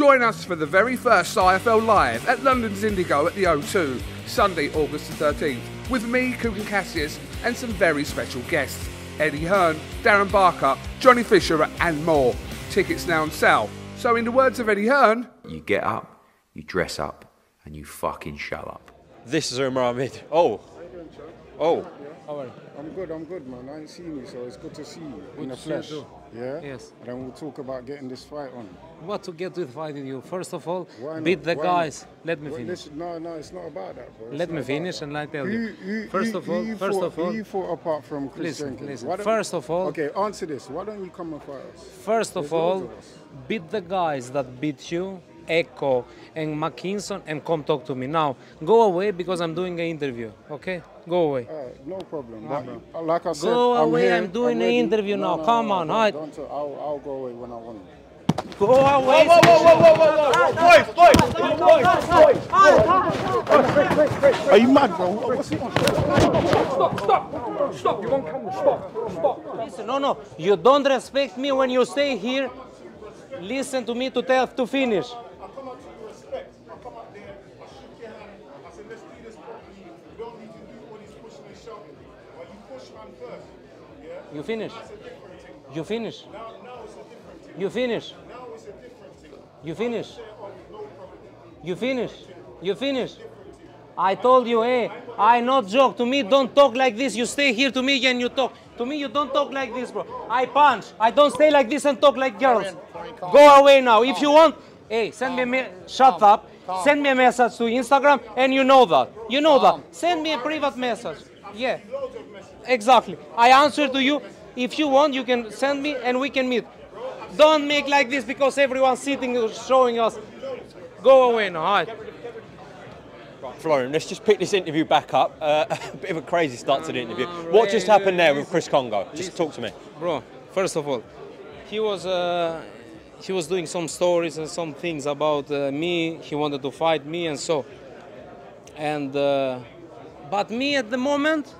Join us for the very first IFL Live at London's Indigo at the O2, Sunday, August the 13th, with me, Coogan Cassius, and some very special guests, Eddie Hearn, Darren Barker, Johnny Fisher and more. Tickets now on sale. So in the words of Eddie Hearn, you get up, you dress up, and you fucking shut up. This is Omar Hamid Oh. How you doing, Chuck? Oh. How are you? I'm good, man. I ain't seen you, so it's good to see you in the flesh. Yeah? Yes. And then we'll talk about getting this fight on. What to get with fighting you? First of all, beat the guys. Let me finish. No, it's not about that, bro. Let me finish and I tell you. First of all... Who you fought apart from Chris Kongo? Listen, first of all... Okay, answer this. Why don't you come and fight us? First of all, beat the guys that beat you, Echo and McKinson, and come talk to me. Now, go away because I'm doing an interview, okay? Go away. No problem. Like I said, go away. I'm doing an interview now. Come on. I'll go away when I want to. Go away. Boys. Are you mad, bro? What's it on? Stop. You won't come. Stop. Listen, no. You don't respect me when you stay here. Listen to me to finish. You finish. You finish. You finish. You finish. You finish. You finish. I told you, hey, I not joke. To me, don't talk like this. You stay here to me and you talk. To me, you don't talk like this, bro. I punch. I don't stay like this and talk like girls. Go away now. If you want, hey, send me a shut up. Send me a message to Instagram and you know that. You know that. Send me a private message. Yeah. Exactly. I answer to you. If you want, you can send me and we can meet. Don't make like this because everyone's sitting showing us. Go away now. Right. Florian, let's just pick this interview back up. A bit of a crazy start to the interview. What just happened there with Chris Kongo? Just talk to me. Bro, first of all, he was doing some stories and some things about me. He wanted to fight me and so. And but me at the moment,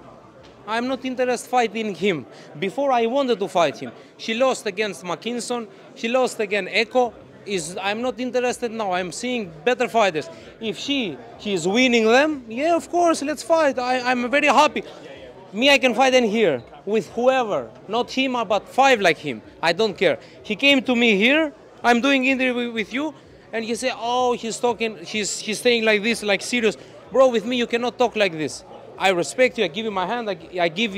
I'm not interested fighting him. Before I wanted to fight him. She lost against McKinson. She lost again Echo. I'm not interested now. I'm seeing better fighters. If she is winning them, yeah, of course, let's fight. I'm very happy. Me, I can fight in here with whoever. Not him, but five like him. I don't care. He came to me here. I'm doing interview with you. And he said, oh, he's talking. He's staying like this, like serious. Bro, with me, you cannot talk like this. I respect you. I give you my hand. I give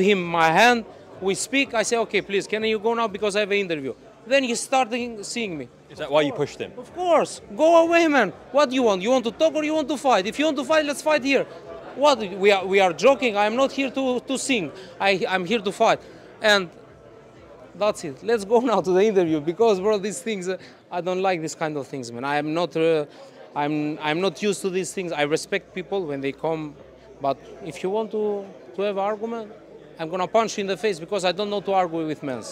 him my hand. We speak. I say, okay, please, can you go now because I have an interview. Then he started seeing me. Is that why you pushed him? Of course. Go away, man. What do you want? You want to talk or you want to fight? If you want to fight, let's fight here. What? We are joking. I'm not here to sing. I'm here to fight. And that's it. Let's go now to the interview because, bro, these things, I don't like these kind of things, man. I am not... I'm not used to these things. I respect people when they come, but if you want to have an argument, I'm gonna punch you in the face because I don't know to argue with men.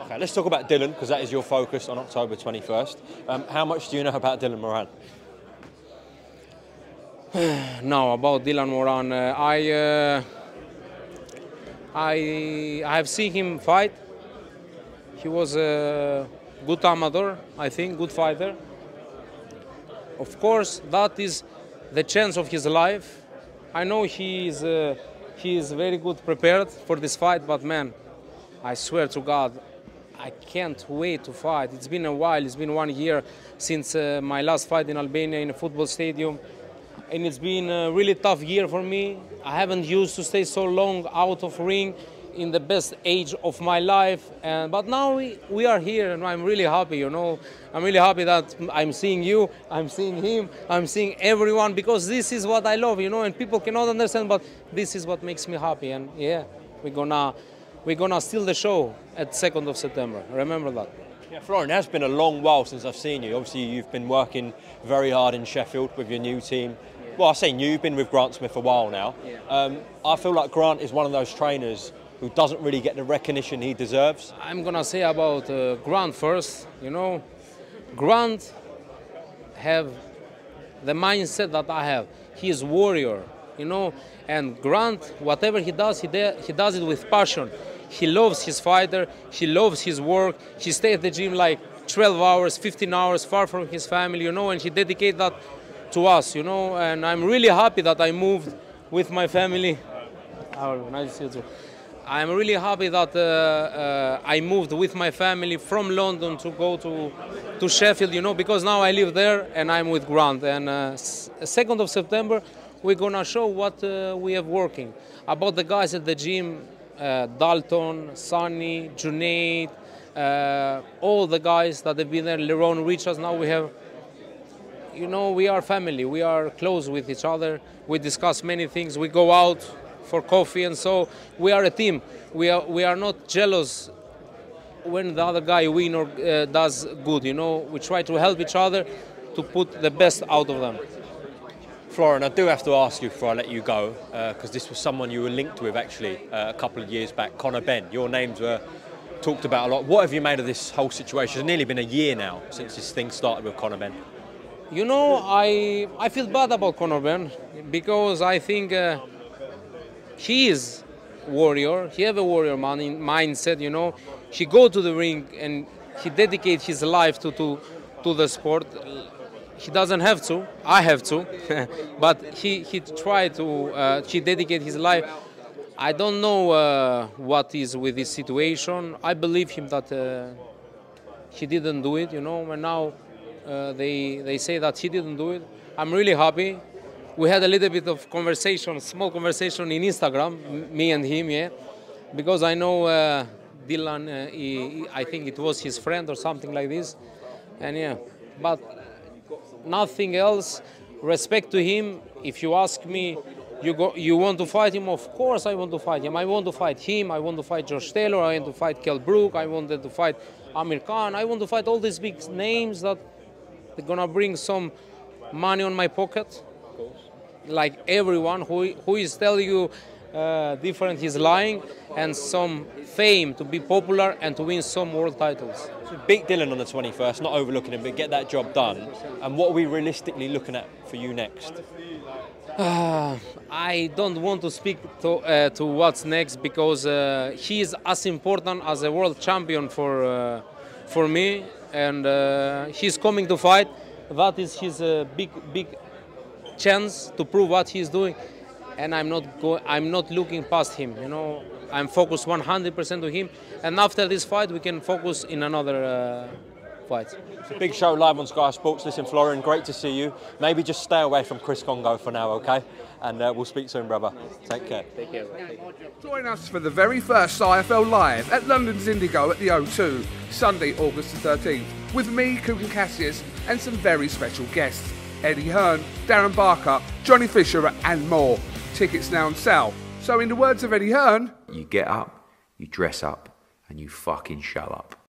Okay, let's talk about Dylan because that is your focus on October 21st. How much do you know about Dylan Moran? No, about Dylan Moran, I have seen him fight. He was a good amateur, I think, good fighter. Of course, that is the chance of his life. I know he is very good prepared for this fight, but man, I swear to God, I can't wait to fight. It's been a while. It's been 1 year since my last fight in Albania in a football stadium, and it's been a really tough year for me. I haven't used to stay so long out of ring in the best age of my life, and but now we are here and I'm really happy, you know. I'm really happy that I'm seeing you, I'm seeing him, I'm seeing everyone because this is what I love, you know, and people cannot understand, but this is what makes me happy. And yeah, we're gonna steal the show at 2nd of September. Remember that. Yeah, Florian, that's been a long while since I've seen you. Obviously you've been working very hard in Sheffield with your new team. Yeah. Well, I say new, you've been with Grant Smith a while now. Yeah. I feel like Grant is one of those trainers who doesn't really get the recognition he deserves. I'm gonna say about Grant first, you know. Grant have the mindset that I have. He is warrior, you know, and Grant, whatever he does, he does it with passion. He loves his fighter, he loves his work, he stays at the gym like 12 hours, 15 hours far from his family, you know, and he dedicated that to us, you know, and I'm really happy that I moved with my family. I'm really happy that I moved with my family from London to go to Sheffield, you know, because now I live there and I'm with Grant. And 2nd of September, we're going to show what we have working. About the guys at the gym, Dalton, Sunny, Junaid, all the guys that have been there, Lerone, Richards, now we have, you know, we are family. We are close with each other. We discuss many things. We go out for coffee, and so we are a team. We are not jealous when the other guy win or does good, you know. We try to help each other to put the best out of them. Florian, I do have to ask you before I let you go, because this was someone you were linked with actually a couple of years back, Conor Benn. Your names were talked about a lot. What have you made of this whole situation? It's nearly been a year now since this thing started with Conor Benn. You know, I feel bad about Conor Benn, because I think he is warrior. He have a warrior mindset, you know. He go to the ring and he dedicate his life to the sport. He doesn't have to. I have to, but he try to. He dedicate his life. I don't know what is with this situation. I believe him that he didn't do it, you know. And now they say that he didn't do it. I'm really happy. We had a little bit of conversation, small conversation in Instagram, me and him, yeah, because I know Dylan, I think it was his friend or something like this, and yeah, but nothing else. Respect to him. If you ask me, you want to fight him? Of course I want to fight him. I want to fight him. I want to fight George Taylor. I want to fight Kel Brook. I wanted to fight Amir Khan. I want to fight all these big names that they're gonna bring some money on my pocket. Like everyone who is telling you different is lying, and some fame to be popular and to win some world titles. So beat Dylan on the 21st, not overlooking him, but get that job done. And what are we realistically looking at for you next? I don't want to speak to what's next, because he is as important as a world champion for me, and he's coming to fight. That is his big chance to prove what he's doing, and I'm not looking past him, you know. I'm focused 100% on him, and after this fight we can focus in another fight. It's a big show live on Sky Sports. Listen, Florian, great to see you. Maybe just stay away from Chris Kongo for now, okay? And we'll speak soon, brother. Take care. Take care. Join us for the very first IFL Live at London's Indigo at the O2, Sunday, August the 13th, with me, Kukan Cassius, and some very special guests. Eddie Hearn, Darren Barker, Johnny Fisher and more. Tickets now on sale. So in the words of Eddie Hearn, you get up, you dress up and you fucking show up.